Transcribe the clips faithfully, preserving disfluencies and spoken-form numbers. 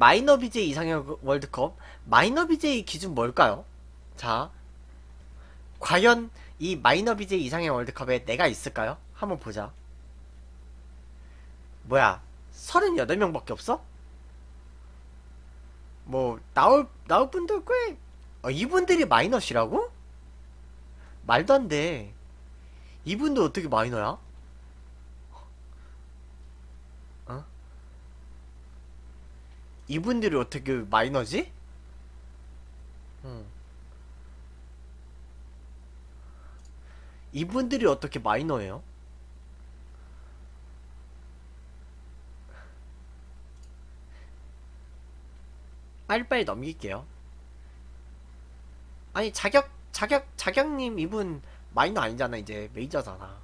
마이너 비제이 이상형 월드컵. 마이너 비제이 기준 뭘까요? 자, 과연 이 마이너 비제이 이상형 월드컵에 내가 있을까요? 한번 보자. 뭐야, 서른여덟 명 밖에 없어? 뭐 나올 나올 분들 꽤, 어, 이분들이 마이너시라고? 말도 안 돼. 이분도 어떻게 마이너야? 어? 이분들이 어떻게 마이너지? 응. 이분들이 어떻게 마이너예요? 빨리빨리 넘길게요. 아니 자격 자격 자격님 이분 마이너 아니잖아. 이제 메이저잖아.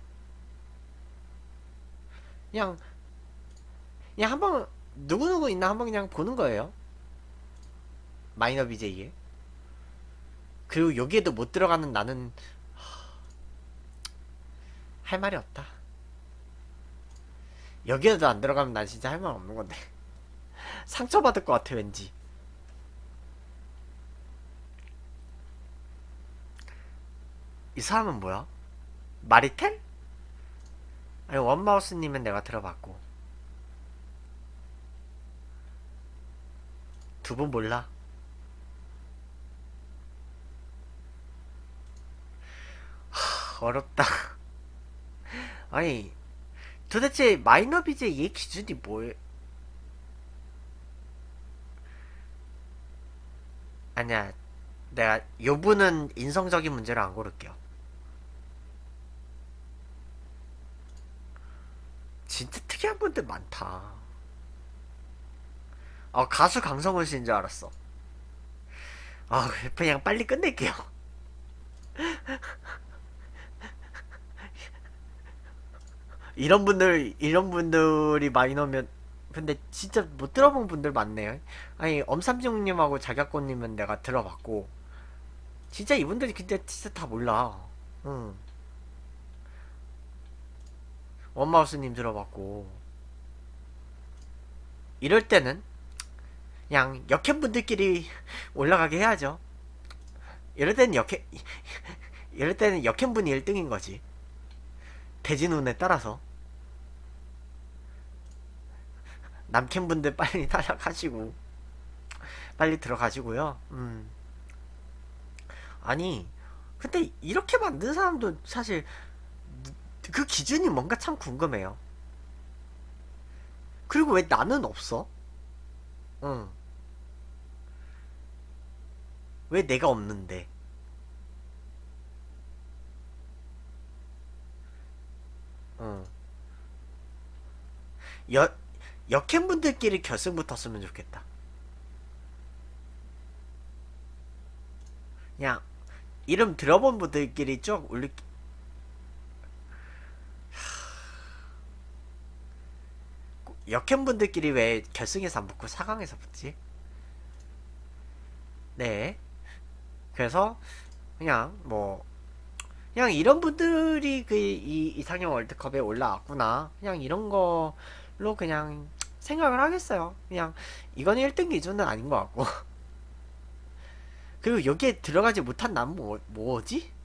그냥 그냥 한번 누구누구 있나 한번 그냥 보는 거예요. 마이너 비제이에. 그리고 여기에도 못 들어가는 나는 할 말이 없다. 여기에도 안 들어가면 난 진짜 할 말 없는 건데. 상처받을 것 같아 왠지. 이 사람은 뭐야? 마리텔? 아니 원마우스님은 내가 들어봤고 두 분 몰라. 하, 어렵다. 아니 도대체 마이너 비제이 얘 기준이 뭐예요? 아니야, 내가 요분은 인성적인 문제를 안 고를게요. 진짜 특이한 분들 많다. 아, 가수 강성훈 씨인 줄 알았어. 아, 그냥 빨리 끝낼게요. 이런 분들, 이런 분들이 마이너면, 근데 진짜 못 들어본 분들 많네요. 아니, 엄삼중님하고 자격권님은 내가 들어봤고, 진짜 이분들이 근데 진짜 다 몰라. 응. 원마우스님 들어봤고. 이럴 때는 그냥 역행 분들끼리 올라가게 해야죠. 이럴 때는 역행 이럴 때는 역행 분이 일 등인 거지. 대진운에 따라서 남캠 분들 빨리 탈락하시고 빨리 들어가시고요. 음. 아니 근데 이렇게 만든 사람도 사실 그 기준이 뭔가 참 궁금해요. 그리고 왜 나는 없어? 응. 왜 내가 없는데? 응. 여, 여캠분들끼리 결승 붙었으면 좋겠다. 그냥 이름 들어본 분들끼리 쭉 올릴. 역캠분들끼리 왜 결승에서 안 붙고 사 강에서 붙지? 네. 그래서 그냥 뭐 그냥 이런 분들이 그 이 이상형 월드컵에 올라왔구나 그냥 이런 걸로 그냥 생각을 하겠어요. 그냥 이건 일 등 기준은 아닌 것 같고. 그리고 여기에 들어가지 못한 난 뭐, 뭐지?